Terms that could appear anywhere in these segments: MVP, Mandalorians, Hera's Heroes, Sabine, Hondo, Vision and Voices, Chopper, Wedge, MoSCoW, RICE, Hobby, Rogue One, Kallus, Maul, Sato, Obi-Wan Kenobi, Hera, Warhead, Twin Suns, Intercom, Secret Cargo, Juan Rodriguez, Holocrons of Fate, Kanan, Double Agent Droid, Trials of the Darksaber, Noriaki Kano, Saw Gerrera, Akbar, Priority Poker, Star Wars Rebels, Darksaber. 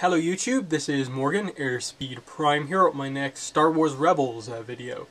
Hello YouTube, this is Morgan, Airspeed Prime, here with my next Star Wars Rebels video.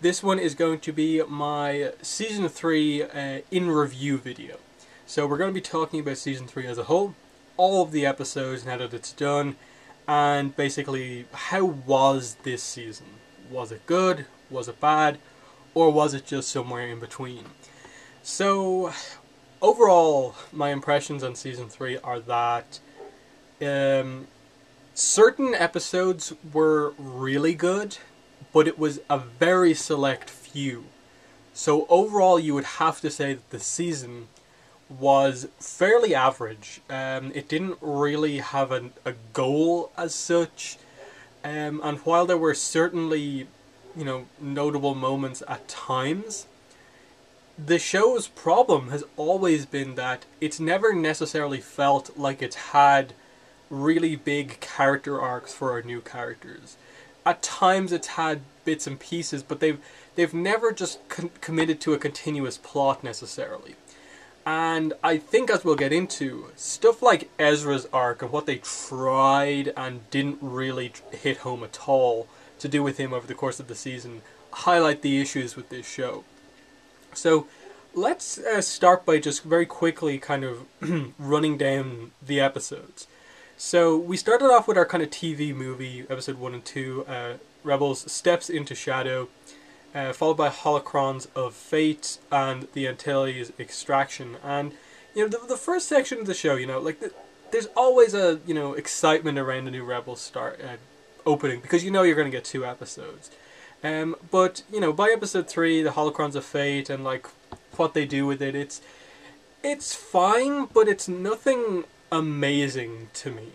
This one is going to be my Season 3 in-review video. So we're going to be talking about Season 3 as a whole, all of the episodes now that it's done, and basically, how was this season? Was it good? Was it bad? Or was it just somewhere in between? So, overall, my impressions on Season 3 are that certain episodes were really good, but it was a very select few. So overall, you would have to say that the season was fairly average. It didn't really have a goal as such. And while there were certainly, you know, notable moments at times, the show's problem has always been that it's never necessarily felt like it's had really big character arcs for our new characters. At times it's had bits and pieces, but they've never just committed to a continuous plot necessarily. And I think, as we'll get into, stuff like Ezra's arc and what they tried and didn't really hit home at all to do with him over the course of the season highlight the issues with this show. So let's start by just very quickly kind of running down the episodes. So we started off with our kind of TV movie, episode 1 and 2, Rebels Steps into Shadow, followed by Holocrons of Fate and the Antilles Extraction. And, you know, the first section of the show, you know, like, there's always a, you know, excitement around a new Rebels opening, because you know you're going to get two episodes. But, you know, by episode 3, the Holocrons of Fate and, like, what they do with it, it's fine, but it's nothing amazing to me,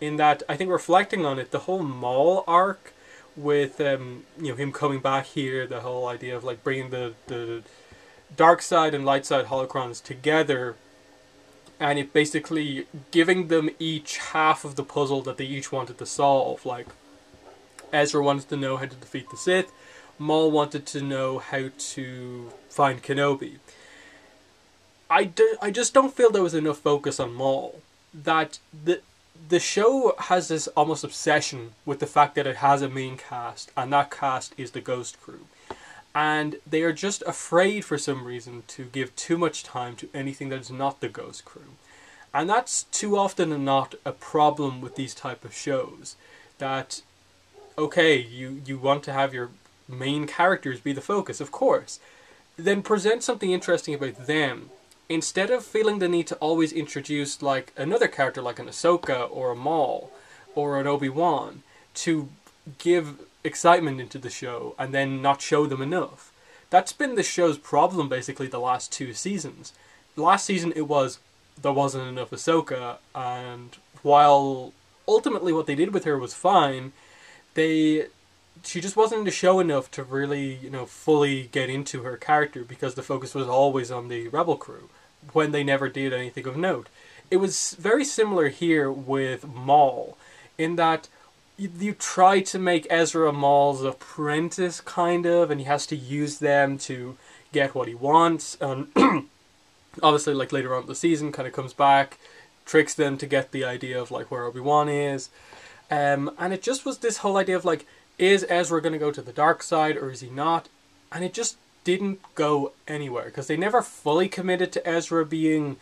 in that I think, reflecting on it, the whole Maul arc with you know, him coming back here, the whole idea of like bringing the dark side and light side holocrons together, and it basically giving them each half of the puzzle that they each wanted to solve. Like, Ezra wanted to know how to defeat the Sith, Maul wanted to know how to find Kenobi. I just don't feel there was enough focus on Maul. That the show has this almost obsession with the fact that it has a main cast, and that cast is the Ghost Crew, and they are just afraid for some reason to give too much time to anything that is not the Ghost Crew. And that's too often and not a problem with these type of shows, that okay, you want to have your main characters be the focus, of course, then present something interesting about them, instead of feeling the need to always introduce like another character, like an Ahsoka or a Maul or an Obi-Wan, to give excitement into the show and then not show them enough. That's been the show's problem basically the last two seasons. Last season it was, there wasn't enough Ahsoka, and while ultimately what they did with her was fine, she just wasn't in the show enough to really, you know, fully get into her character, because the focus was always on the Rebel Crew when they never did anything of note. It was very similar here with Maul, in that you try to make Ezra Maul's apprentice, kind of, and he has to use them to get what he wants, and obviously, like, later on in the season, kind of comes back, tricks them to get the idea of, like, where Obi-Wan is, and it just was this whole idea of, like, is Ezra going to go to the dark side, or is he not? And it just didn't go anywhere, because they never fully committed to Ezra being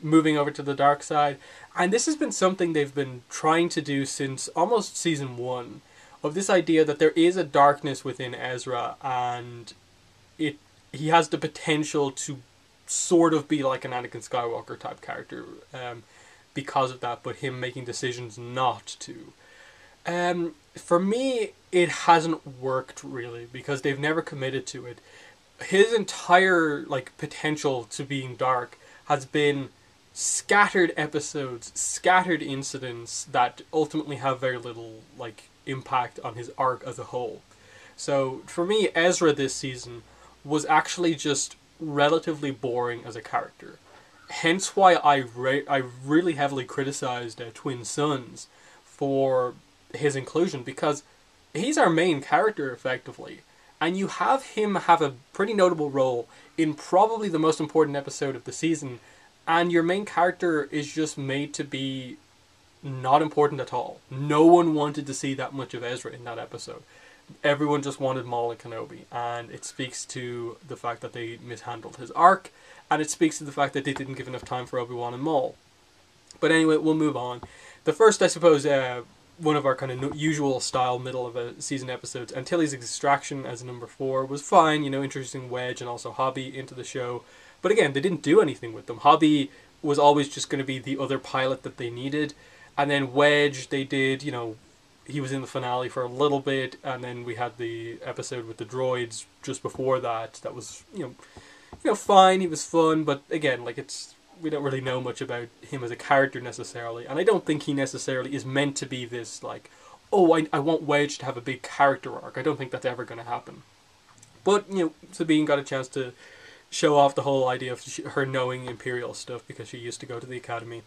moving over to the dark side. And this has been something they've been trying to do since almost season 1, of this idea that there is a darkness within Ezra, and he has the potential to sort of be like an Anakin Skywalker type character because of that, but him making decisions not to. For me, it hasn't worked really, because they've never committed to it. His entire, like, potential to being dark has been scattered episodes, scattered incidents that ultimately have very little, like, impact on his arc as a whole. So for me, Ezra this season was actually just relatively boring as a character. Hence why I really heavily criticized Twin Suns for his inclusion, because he's our main character effectively, and you have him have a pretty notable role in probably the most important episode of the season, and your main character is just made to be Not important at all. No one wanted to see that much of Ezra in that episode. Everyone just wanted Maul and Kenobi, and it speaks to the fact that they mishandled his arc, and it speaks to the fact that they didn't give enough time for Obi-Wan and Maul. But anyway, we'll move on. The first, I suppose, one of our kind of usual style middle of a season episodes, Antilles Extraction as number 4, was fine, you know, introducing Wedge and also Hobby into the show. But again, they didn't do anything with them. Hobby was always just going to be the other pilot that they needed. And then Wedge, they did, you know, he was in the finale for a little bit, and then we had the episode with the droids just before that. That was, you know, fine, he was fun, but again, like, it's, we don't really know much about him as a character necessarily, and I don't think he necessarily is meant to be this, like, oh, I want Wedge to have a big character arc. I don't think that's ever going to happen. But, you know, Sabine got a chance to show off the whole idea of her knowing Imperial stuff, because she used to go to the Academy.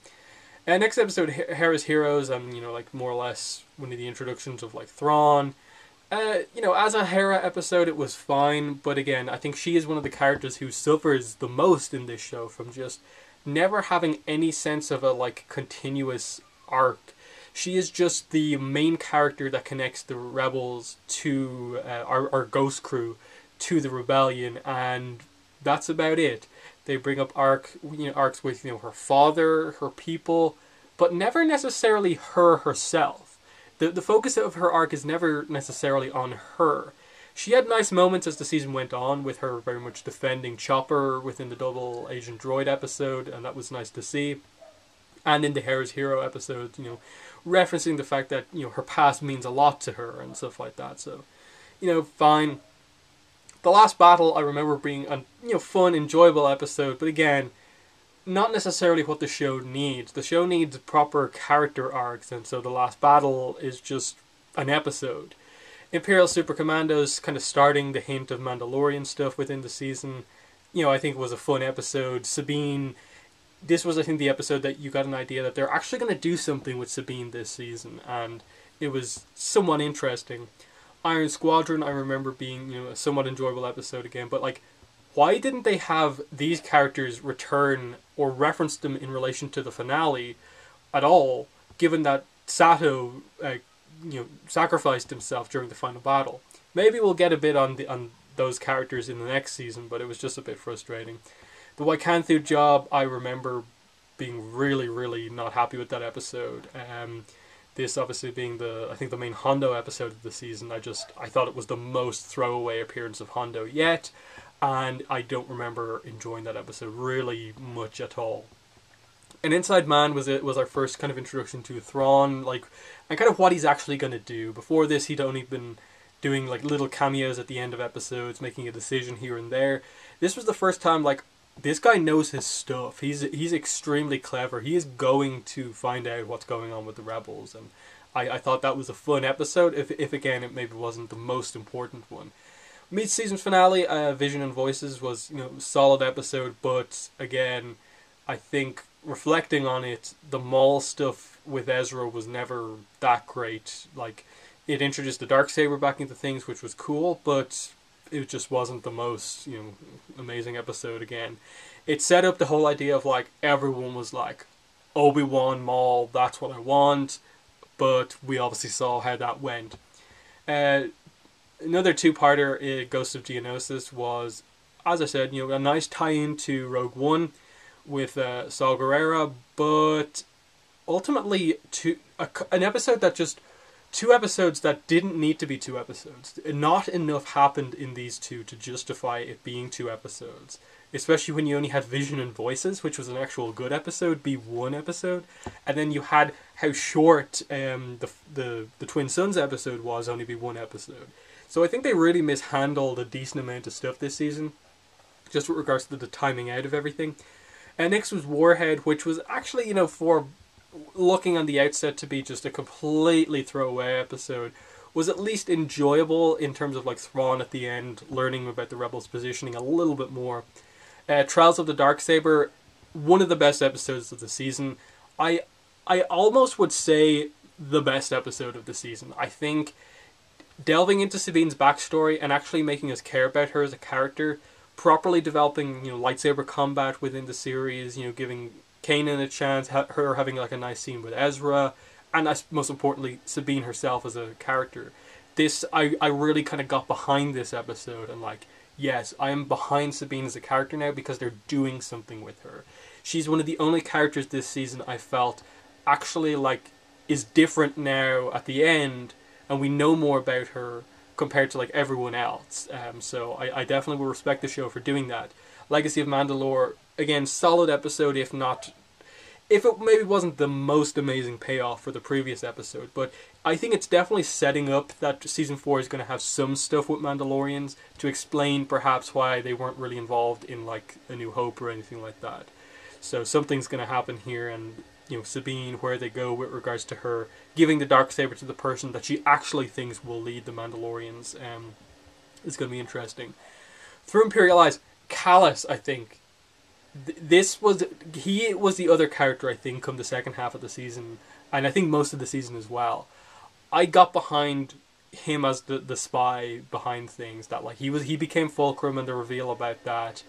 Next episode, Hera's Heroes, and, you know, like, more or less one of the introductions of, like, Thrawn. You know, as a Hera episode, it was fine, but again, I think she is one of the characters who suffers the most in this show from just never having any sense of a, like, continuous arc. She is just the main character that connects the Rebels to, our Ghost Crew, to the Rebellion, and that's about it. They bring up arcs with, you know, her father, her people, but never necessarily her herself. The focus of her arc is never necessarily on her. She had nice moments as the season went on, with her very much defending Chopper within the Double Agent Droid episode, and that was nice to see. And in the Hera's Hero episode, you know, referencing the fact that, you know, her past means a lot to her and stuff like that. So, you know, fine. The Last Battle, I remember being a, you know, fun, enjoyable episode, but again, not necessarily what the show needs. The show needs proper character arcs, and so The Last Battle is just an episode. Imperial Super Commandos, kind of starting the hint of Mandalorian stuff within the season, you know, I think was a fun episode. Sabine, this was, I think, the episode that you got an idea that they're actually going to do something with Sabine this season, and it was somewhat interesting. Iron Squadron, I remember being, you know, a somewhat enjoyable episode again, but, like, why didn't they have these characters return or reference them in relation to the finale at all, given that Sato, you know, sacrificed himself during the final battle? Maybe we'll get a bit on those characters in the next season, but it was just a bit frustrating. The Wykanthu job, I remember being really, really not happy with that episode. This obviously being the, I think, the main Hondo episode of the season. I thought it was the most throwaway appearance of Hondo yet, and I don't remember enjoying that episode really much at all. And Inside Man was our first kind of introduction to Thrawn, like, and kind of what he's actually going to do. Before this, he'd only been doing, like, little cameos at the end of episodes, making a decision here and there. This was the first time, like, this guy knows his stuff. He's extremely clever. He is going to find out what's going on with the Rebels, and I thought that was a fun episode, if again it maybe wasn't the most important one. Mid-season finale, Vision and Voices was, you know, solid episode, but again, I think reflecting on it, the Maul stuff with Ezra was never that great. Like, it introduced the Darksaber back into things, which was cool, but it just wasn't the most, you know, amazing episode again. It set up the whole idea of, like, everyone was like, Obi-Wan, Maul, that's what I want, but we obviously saw how that went. Another two-parter, Ghost of Geonosis, was, as I said, you know, a nice tie-in to Rogue One with Saw Gerrera, but ultimately two episodes that didn't need to be two episodes. Not enough happened in these two to justify it being two episodes. Especially when you only had Vision and Voices, which was an actual good episode, be one episode. And then you had how short the Twin Suns episode was, only be one episode. So I think they really mishandled a decent amount of stuff this season, just with regards to the timing out of everything. And next was Warhead, which was actually, you know, for looking on the outset to be just a completely throwaway episode, was at least enjoyable in terms of, like, Thrawn at the end learning about the Rebels' positioning a little bit more. Trials of the Darksaber, one of the best episodes of the season. I almost would say the best episode of the season. I think delving into Sabine's backstory and actually making us care about her as a character, properly developing, you know, lightsaber combat within the series, you know, giving Kanan a chance, her having like a nice scene with Ezra, and most importantly, Sabine herself as a character. This, I really kind of got behind this episode, and like, yes, I am behind Sabine as a character now because they're doing something with her. She's one of the only characters this season I felt actually like is different now at the end, and we know more about her compared to like everyone else. So I definitely will respect the show for doing that. Legacy of Mandalore, again, solid episode, if not, if it maybe wasn't the most amazing payoff for the previous episode, but I think it's definitely setting up that Season 4 is going to have some stuff with Mandalorians to explain perhaps why they weren't really involved in, like, A New Hope or anything like that. So something's going to happen here, and, you know, Sabine, where they go with regards to her giving the Darksaber to the person that she actually thinks will lead the Mandalorians, is going to be interesting. Through Imperial Eyes, Kallus, I think, he was the other character, I think, come the second half of the season, and I think most of the season as well. I got behind him as the spy behind things, that like he became Fulcrum, and the reveal about that,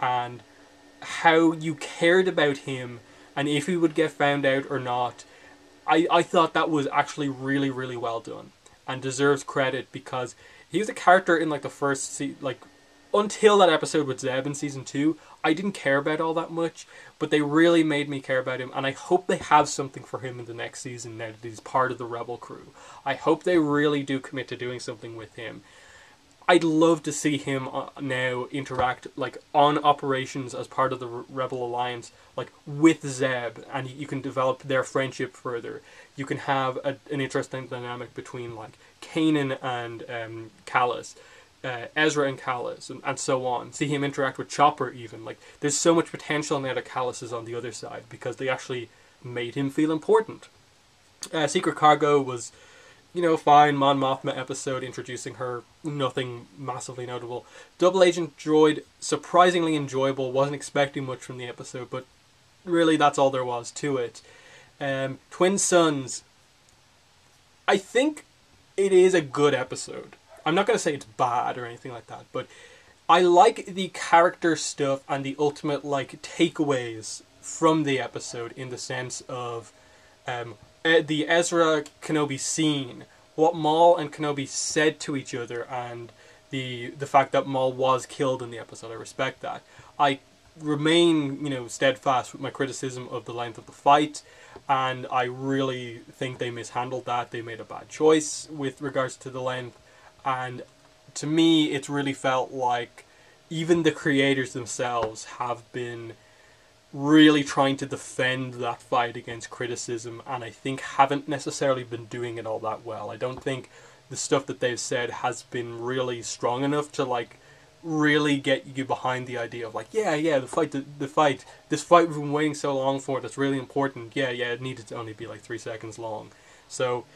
and how you cared about him and if he would get found out or not. I thought that was actually really, really well done and deserves credit, because he was a character in like the first until that episode with Zeb in Season 2, I didn't care about all that much, but they really made me care about him, and I hope they have something for him in the next season now that he's part of the Rebel crew. I hope they really do commit to doing something with him. I'd love to see him now interact, like, on operations as part of the Rebel Alliance, like, with Zeb, and you can develop their friendship further. You can have an interesting dynamic between, like, Kanan and Kallus. Ezra and Kallus, and so on. See him interact with Chopper even. Like, there's so much potential now that Kallus is on the other side, because they actually made him feel important. Secret Cargo was, you know, fine. Mon Mothma episode, introducing her, nothing massively notable. Double Agent Droid, surprisingly enjoyable. Wasn't expecting much from the episode, but really that's all there was to it. Twin Suns, I think it is a good episode. I'm not going to say it's bad or anything like that, but I like the character stuff and the ultimate, like, takeaways from the episode, in the sense of the Ezra Kenobi scene, what Maul and Kenobi said to each other, and the fact that Maul was killed in the episode. I respect that. I remain, you know, steadfast with my criticism of the length of the fight, and I really think they mishandled that. They made a bad choice with regards to the length. And to me, it's really felt like even the creators themselves have been really trying to defend that fight against criticism, and I think haven't necessarily been doing it all that well. I don't think the stuff that they've said has been really strong enough to, like, really get you behind the idea of, like, yeah, this fight we've been waiting so long for, that's really important. Yeah, it needed to only be, like, 3 seconds long. So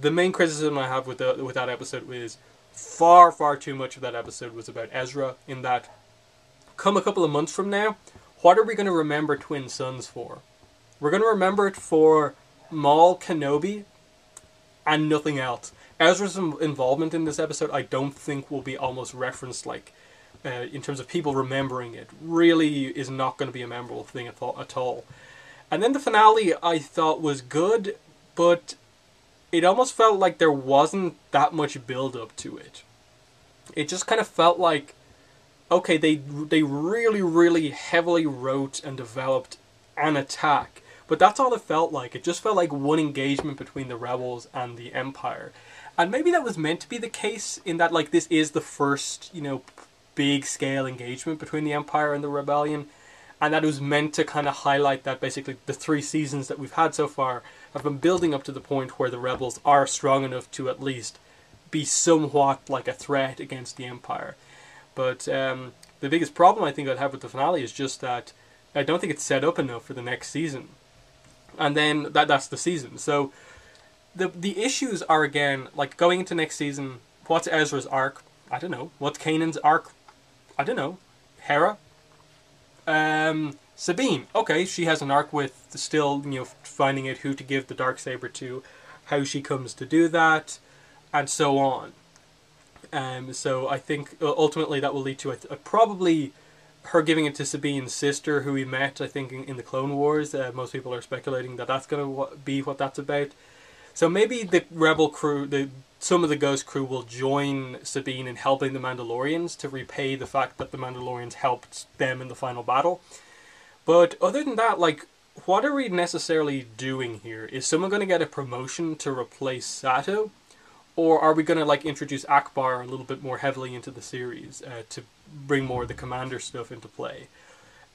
the main criticism I have with that episode is far, far too much of that episode was about Ezra, in that, come a couple of months from now, what are we going to remember Twin Suns for? We're going to remember it for Maul Kenobi and nothing else. Ezra's involvement in this episode, I don't think, will be almost referenced, like, in terms of people remembering it. Really is not going to be a memorable thing at all. And then the finale, I thought, was good, but it almost felt like there wasn't that much build-up to it. It just kind of felt like, okay, they really, really heavily wrote and developed an attack. But that's all it felt like. It just felt like one engagement between the Rebels and the Empire. And maybe that was meant to be the case, in that, like, this is the first, you know, big-scale engagement between the Empire and the Rebellion. And that was meant to kind of highlight that basically the 3 seasons that we've had so far have been building up to the point where the Rebels are strong enough to at least be somewhat like a threat against the Empire. But the biggest problem I think I'd have with the finale is just that I don't think it's set up enough for the next season. And then that's the season. So the issues are, again, like, going into next season, what's Ezra's arc? I don't know. What's Kanan's arc? I don't know. Hera? Sabine, okay, she has an arc with still, you know, finding out who to give the Darksaber to, how she comes to do that, and so on. So I think ultimately that will lead to a probably her giving it to Sabine's sister, who we met, I think, in the Clone Wars. Most people are speculating that that's going to be what that's about. So maybe the Rebel crew, some of the Ghost crew, will join Sabine in helping the Mandalorians to repay the fact that the Mandalorians helped them in the final battle. But other than that, like, what are we necessarily doing here? Is someone going to get a promotion to replace Sato? Or are we going to, like, introduce Akbar a little bit more heavily into the series to bring more of the commander stuff into play?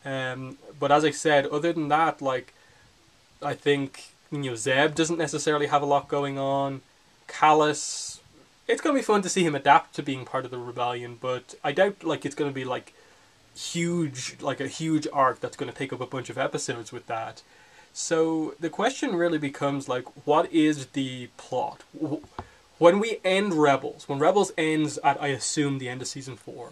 But as I said, other than that, like, I think, you know, Zeb doesn't necessarily have a lot going on. Kallus, it's going to be fun to see him adapt to being part of the rebellion, but I doubt, like, it's going to be, like, huge, like a huge arc that's going to take up a bunch of episodes with that. So the question really becomes, like, what is the plot? When we end Rebels, when Rebels ends at, I assume, the end of Season 4,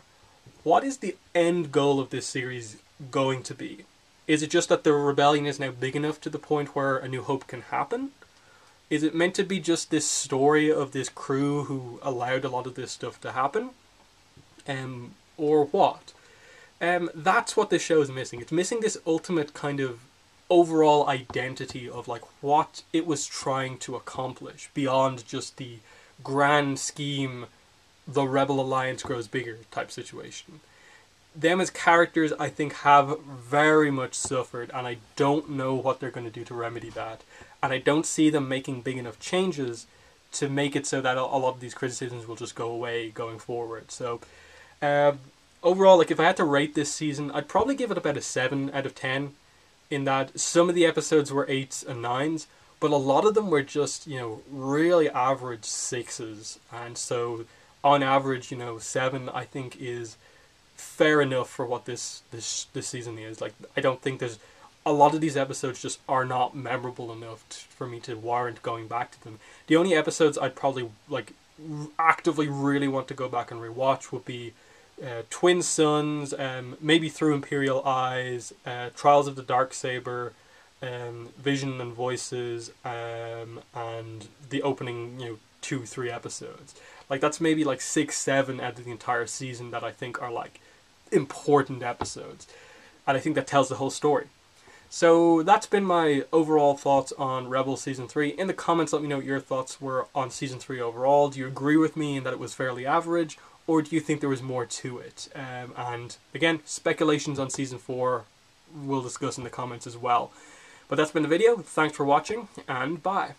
what is the end goal of this series going to be? Is it just that the rebellion is now big enough to the point where A New Hope can happen? Is it meant to be just this story of this crew who allowed a lot of this stuff to happen? Or what? That's what this show is missing. It's missing this ultimate kind of overall identity of, like, what it was trying to accomplish beyond just the grand scheme, the Rebel Alliance grows bigger type situation. Them as characters, I think, have very much suffered, and I don't know what they're going to do to remedy that. And I don't see them making big enough changes to make it so that a lot of these criticisms will just go away going forward. So overall, like, if I had to rate this season, I'd probably give it about a 7 out of 10, in that some of the episodes were 8s and 9s, but a lot of them were just, you know, really average 6s. And so on average, you know, 7, I think, is fair enough for what this season is. Like, I don't think there's, a lot of these episodes just are not memorable enough for me to warrant going back to them. The only episodes I'd probably, like, actively really want to go back and rewatch would be Twin Suns, maybe Through Imperial Eyes, Trials of the Darksaber, Vision and Voices, and the opening, you know, 2-3 episodes. Like, that's maybe like 6-7 out of the entire season that I think are, like, important episodes, and I think that tells the whole story. So that's been my overall thoughts on Rebels Season 3. In the comments, let me know what your thoughts were on Season 3 overall. Do you agree with me in that it was fairly average, or do you think there was more to it? And again, speculations on Season 4 we'll discuss in the comments as well. But that's been the video. Thanks for watching, and bye.